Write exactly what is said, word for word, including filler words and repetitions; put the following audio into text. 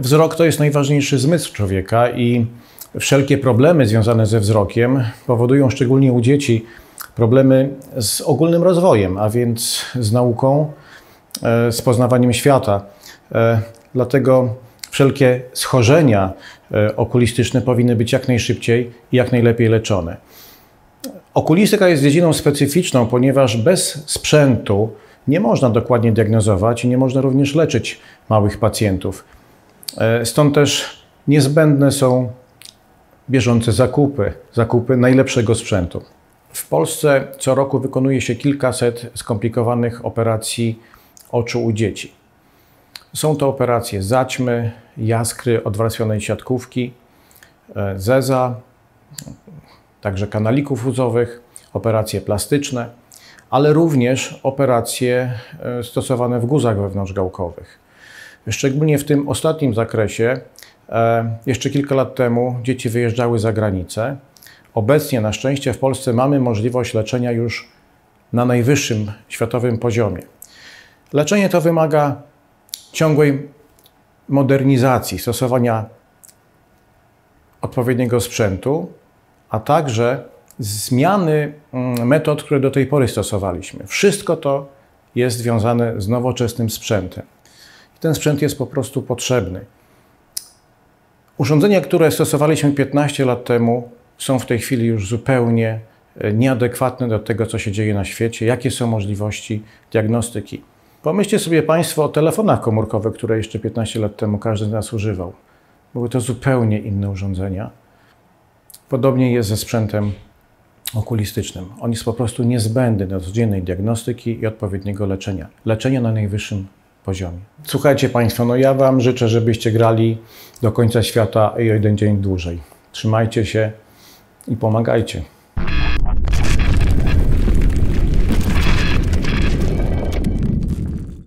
Wzrok to jest najważniejszy zmysł człowieka i wszelkie problemy związane ze wzrokiem powodują szczególnie u dzieci problemy z ogólnym rozwojem, a więc z nauką, z poznawaniem świata. Dlatego wszelkie schorzenia okulistyczne powinny być jak najszybciej i jak najlepiej leczone. Okulistyka jest dziedziną specyficzną, ponieważ bez sprzętu nie można dokładnie diagnozować i nie można również leczyć małych pacjentów. Stąd też niezbędne są bieżące zakupy, zakupy najlepszego sprzętu. W Polsce co roku wykonuje się kilkaset skomplikowanych operacji oczu u dzieci. Są to operacje zaćmy, jaskry odwarstwionej siatkówki, zeza, także kanalików łzowych, operacje plastyczne, ale również operacje stosowane w guzach wewnątrzgałkowych. Szczególnie w tym ostatnim zakresie, jeszcze kilka lat temu dzieci wyjeżdżały za granicę. Obecnie na szczęście w Polsce mamy możliwość leczenia już na najwyższym światowym poziomie. Leczenie to wymaga ciągłej modernizacji, stosowania odpowiedniego sprzętu, a także zmiany metod, które do tej pory stosowaliśmy. Wszystko to jest związane z nowoczesnym sprzętem. Ten sprzęt jest po prostu potrzebny. Urządzenia, które stosowaliśmy piętnaście lat temu, są w tej chwili już zupełnie nieadekwatne do tego, co się dzieje na świecie, jakie są możliwości diagnostyki. Pomyślcie sobie Państwo o telefonach komórkowych, które jeszcze piętnaście lat temu każdy z nas używał. Były to zupełnie inne urządzenia. Podobnie jest ze sprzętem okulistycznym. On jest po prostu niezbędny do codziennej diagnostyki i odpowiedniego leczenia. Leczenia na najwyższym poziomie. Słuchajcie Państwo, no ja Wam życzę, żebyście grali do końca świata i o jeden dzień dłużej. Trzymajcie się i pomagajcie.